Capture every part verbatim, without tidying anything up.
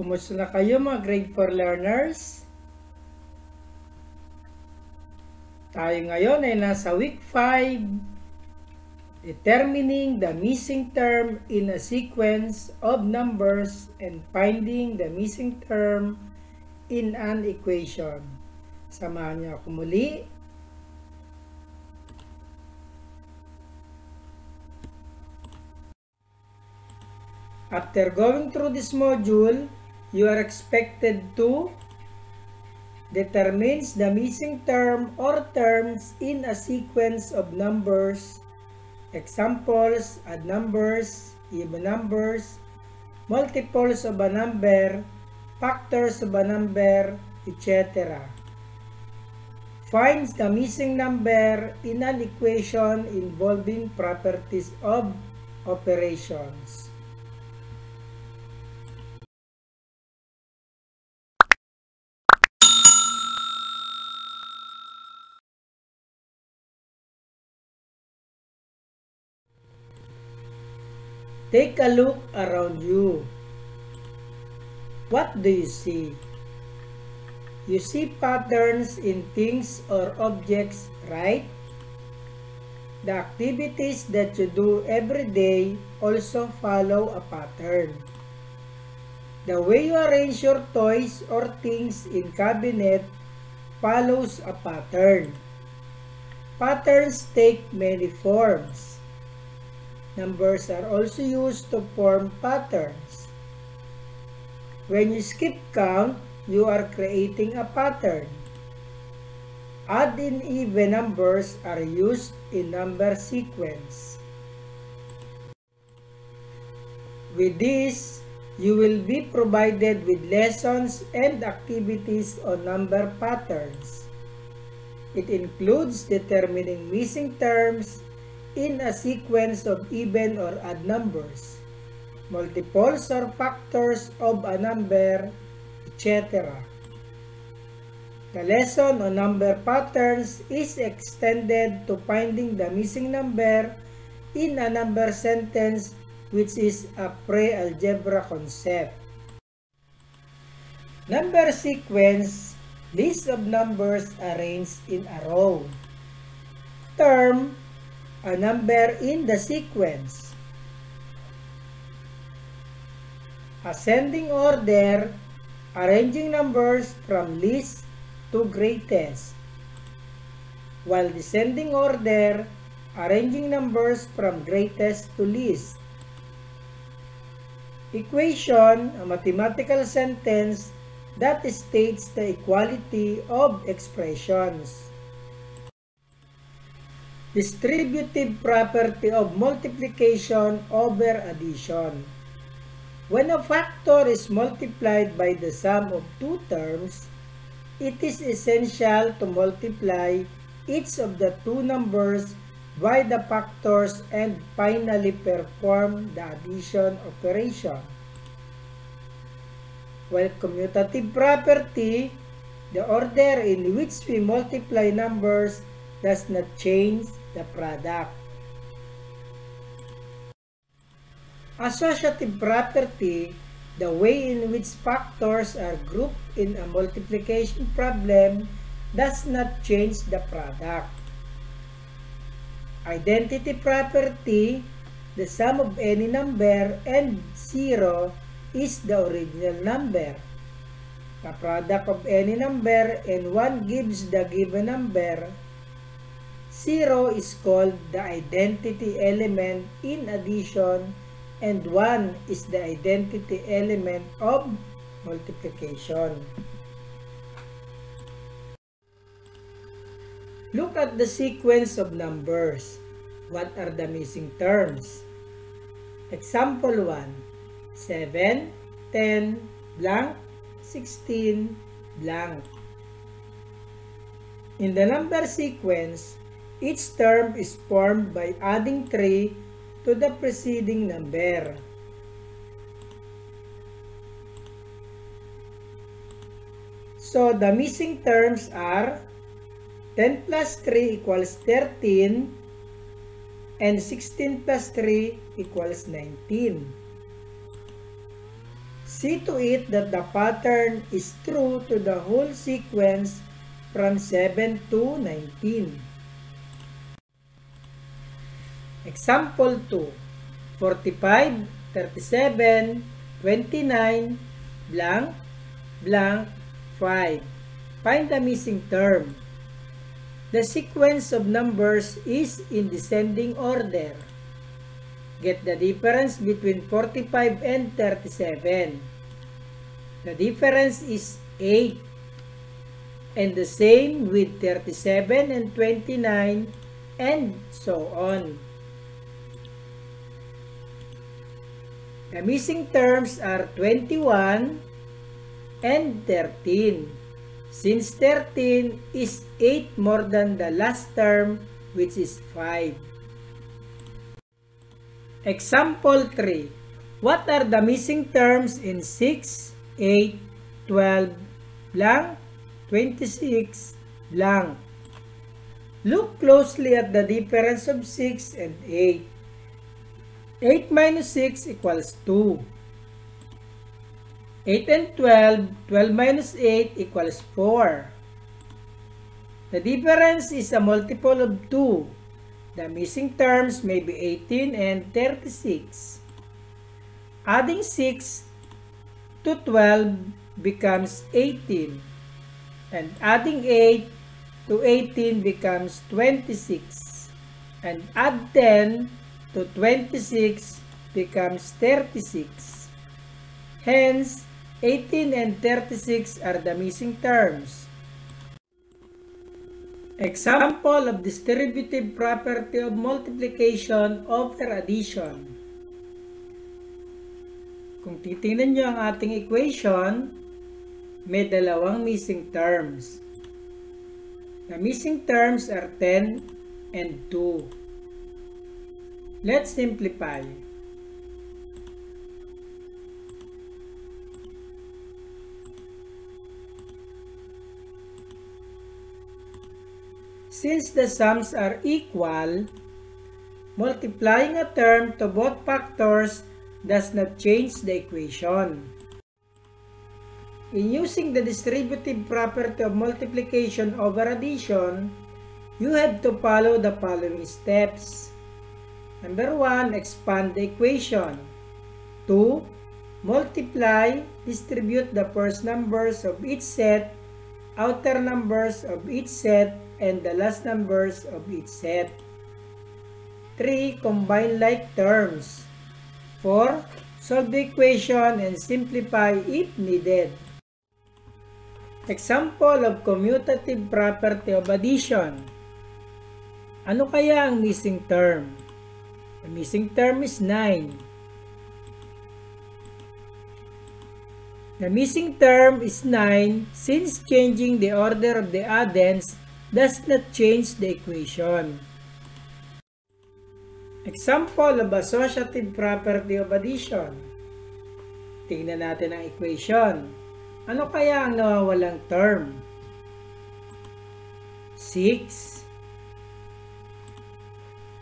Kumusta na kayo mga grade four learners? Tayo ngayon ay nasa week five, determining the missing term in a sequence of numbers and finding the missing term in an equation. Samahan niyo ako muli. After going through this module, you are expected to determine the missing term or terms in a sequence of numbers, examples, odd numbers, even numbers, multiples of a number, factors of a number, et cetera. Find the missing number in an equation involving properties of operations. Take a look around you. What do you see? You see patterns in things or objects, right? The activities that you do every day also follow a pattern. The way you arrange your toys or things in cabinet follows a pattern. Patterns take many forms. Numbers are also used to form patterns. When you skip count, you are creating a pattern. Odd and even numbers are used in number sequence. With this, you will be provided with lessons and activities on number patterns. It includes determining missing terms in a sequence of even or odd numbers, multiples or factors of a number, et cetera. The lesson on number patterns is extended to finding the missing number in a number sentence, which is a pre-algebra concept. Number sequence, list of numbers arranged in a row. Term, a number in the sequence. Ascending order, arranging numbers from least to greatest, while descending order, arranging numbers from greatest to least. Equation, a mathematical sentence that states the equality of expressions. Distributive property of multiplication over addition. When a factor is multiplied by the sum of two terms, it is essential to multiply each of the two numbers by the factors and finally perform the addition operation. While commutative property, the order in which we multiply numbers does not change the product. Associative property, the way in which factors are grouped in a multiplication problem does not change the product. Identity property, the sum of any number and zero is the original number. The product of any number and one gives the given number. Zero is called the identity element in addition, and one is the identity element of multiplication. Look at the sequence of numbers. What are the missing terms? Example one, seven, ten, blank, sixteen, blank. In the number sequence, each term is formed by adding three to the preceding number. So the missing terms are ten plus three equals thirteen and sixteen plus three equals nineteen. See to it that the pattern is true to the whole sequence from seven to nineteen. Example two, forty-five, thirty-seven, twenty-nine, blank, blank, five. Find the missing term. The sequence of numbers is in descending order. Get the difference between forty-five and thirty-seven. The difference is eight. And the same with thirty-seven and twenty-nine, and so on. The missing terms are twenty-one and thirteen, since thirteen is eight more than the last term, which is five. Example three. What are the missing terms in six, eight, twelve, blank, twenty-six, blank? Look closely at the difference of six and eight. eight minus six equals two. eight and twelve, twelve minus eight equals four. The difference is a multiple of two. The missing terms may be eighteen and thirty-six. Adding six to twelve becomes eighteen, and adding eight to eighteen becomes twenty-six, and add ten to twenty-six becomes thirty-six. Hence, eighteen and thirty-six are the missing terms. Example of distributive property of multiplication over addition. Kung titingnan nyo ang ating equation, may dalawang missing terms. The missing terms are ten and two. Let's simplify. Since the sums are equal, multiplying a term to both factors does not change the equation. In using the distributive property of multiplication over addition, you have to follow the following steps. Number one, expand the equation. two, multiply, distribute the first numbers of each set, outer numbers of each set, and the last numbers of each set. three, combine like terms. four, solve the equation and simplify if needed. Example of commutative property of addition. Ano kaya ang missing term? The missing term is nine. The missing term is nine since changing the order of the addends does not change the equation. Example of associative property of addition. Tingnan natin ang equation. Ano kaya ang nawawalang term? six.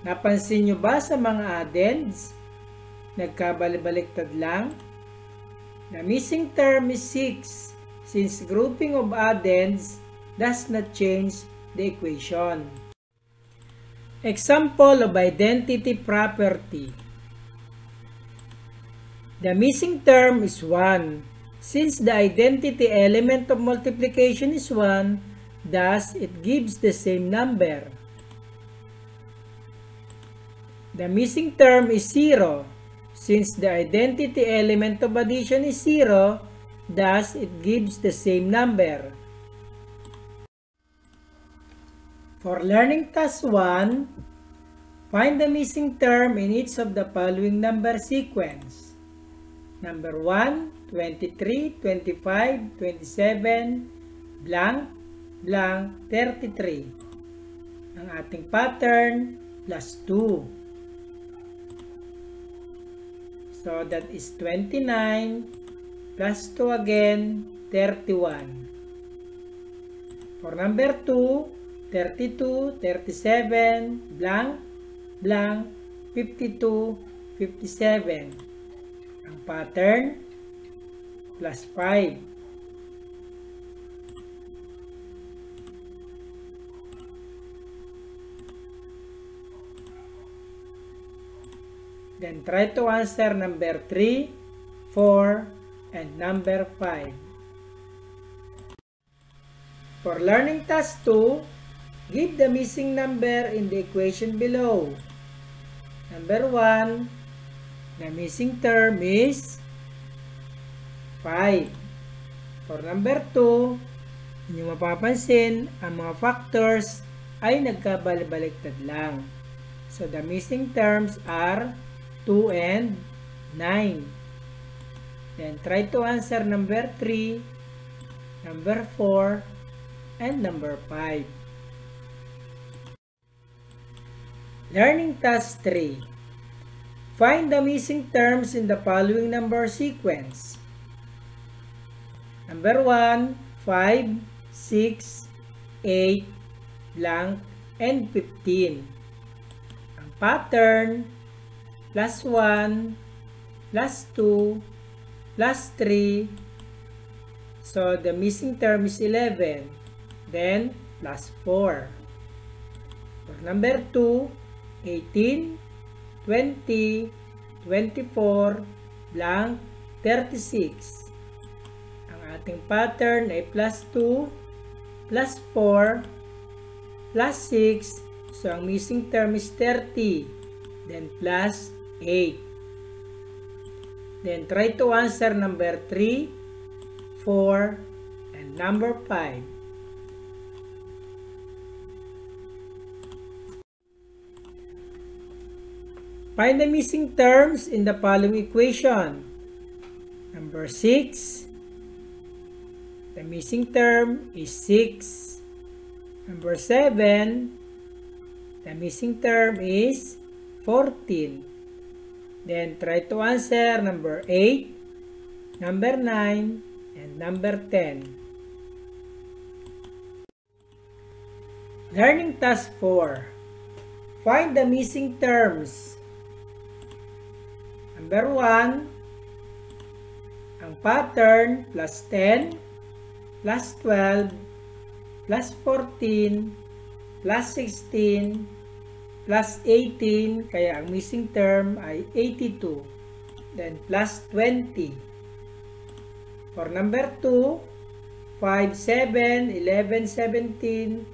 Napansin nyo ba sa mga addends? Nagkabalik-baliktad lang? The missing term is six since grouping of addends does not change the equation. Example of identity property. The missing term is one. Since the identity element of multiplication is one, thus it gives the same number. The missing term is zero. Since the identity element of addition is zero, thus it gives the same number. For learning task one, find the missing term in each of the following number sequence. Number one, twenty-three, twenty-five, twenty-seven, blank, blank, thirty-three. Ang ating pattern, plus two. So that is twenty-nine plus two again, thirty-one. For number two, thirty-two, thirty-seven, blank, blank, fifty-two, fifty-seven. Ang pattern, plus five. Then try to answer number three, four, and number five. For learning task two, give the missing number in the equation below. Number one, the missing term is five. For number two, hindi nyo mapapansin, ang mga factors ay nagkabalik-baliktad lang. So the missing terms are two and nine. Then try to answer number three, number four, and number five. Learning task three. Find the missing terms in the following number sequence. Number one, five, six, eight, blank, and fifteen. Ang pattern: plus one, plus two, plus three. So the missing term is eleven. Then plus four. For number two, eighteen, twenty, twenty-four, blank, thirty-six. Ang ating pattern ay plus two, plus four, plus six. So ang missing term is thirty. Then plus eight. Then try to answer number three, four, and number five. Find the missing terms in the following equation. Number six. The missing term is six. Number seven. The missing term is fourteen. Then try to answer number eight, number nine, and number ten. Learning task four. Find the missing terms. Number one, ang pattern plus ten, plus twelve, plus fourteen, plus sixteen, plus eighteen, kaya ang missing term ay eighty-two. Then plus twenty. For number two, five, seven, eleven, seventeen,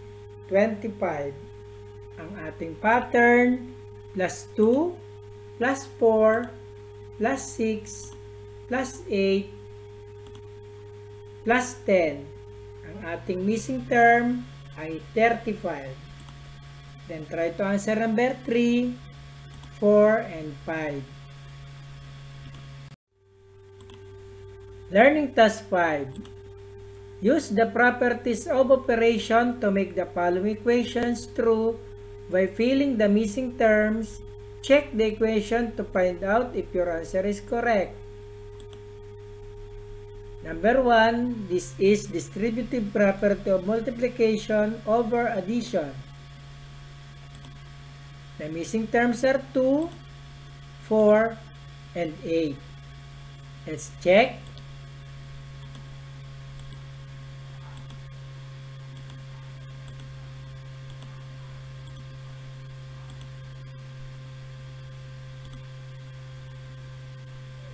twenty-five. Ang ating pattern, plus two, plus four, plus six, plus eight, plus ten. Ang ating missing term ay thirty-five. Then try to answer number three, four, and five. Learning task five. Use the properties of operation to make the following equations true by filling the missing terms. Check the equation to find out if your answer is correct. Number one, this is distributive property of multiplication over addition. The missing terms are two, four, and eight. Let's check.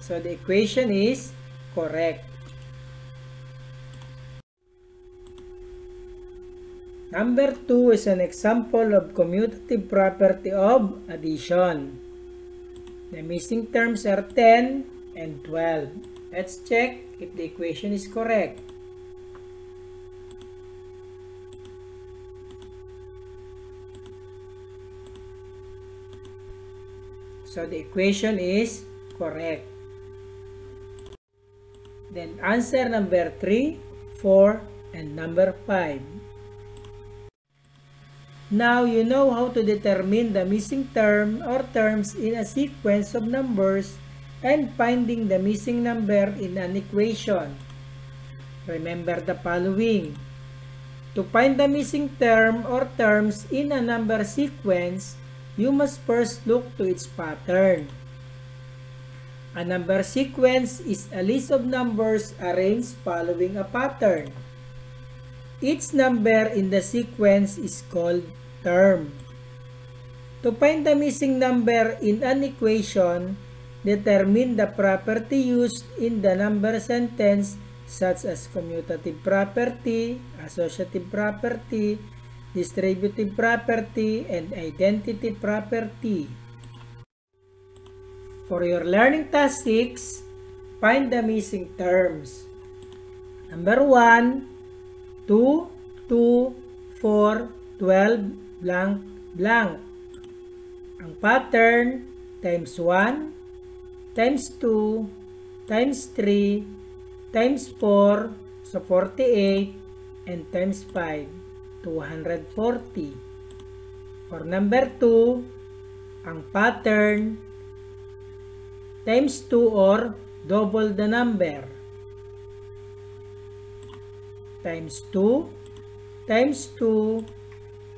So the equation is correct. Number two is an example of commutative property of addition. The missing terms are ten and twelve. Let's check if the equation is correct. So the equation is correct. Then answer number three, four, and number five. Now you know how to determine the missing term or terms in a sequence of numbers and finding the missing number in an equation. Remember the following. To find the missing term or terms in a number sequence, you must first look to its pattern. A number sequence is a list of numbers arranged following a pattern. Each number in the sequence is called term. To find the missing number in an equation, determine the property used in the number sentence such as commutative property, associative property, distributive property, and identity property. For your learning task six, find the missing terms. Number one, two, two, four, twelve, blank, blank. Ang pattern, times one, times two, times three, times four, so forty-eight, and times five, two hundred forty. For number two, ang pattern, times two or double the number, times two, times two,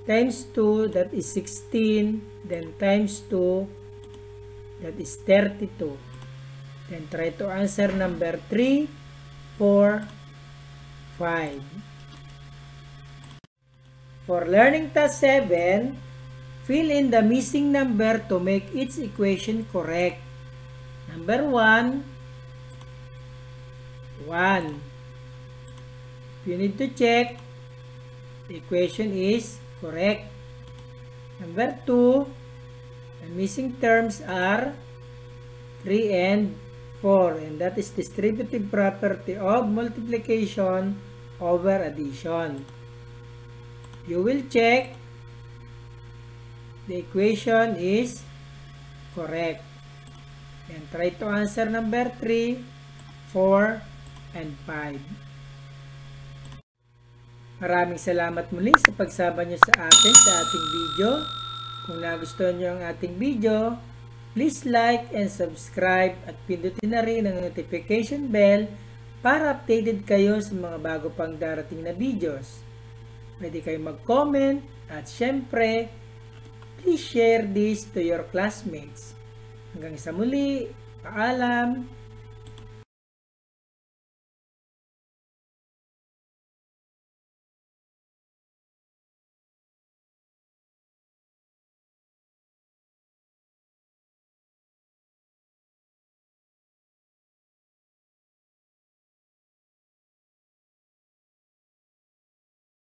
times two, that is sixteen, then times two, that is thirty-two. Then try to answer number three, four, five. For learning task seven, fill in the missing number to make each equation correct. Number one, one. You need to check the equation is correct. Number two, the missing terms are three and four, and that is distributive property of multiplication over addition. You will check the equation is correct. And try to answer number three, four, and five. Maraming salamat muli sa pagsama nyo sa akin sa ating video. Kung nagustuhan nyo ang ating video, please like and subscribe at pindutin na rin ang notification bell para updated kayo sa mga bago pang darating na videos. Pwede kayong mag-comment at syempre, please share this to your classmates. Hanggang sa muli, paalam!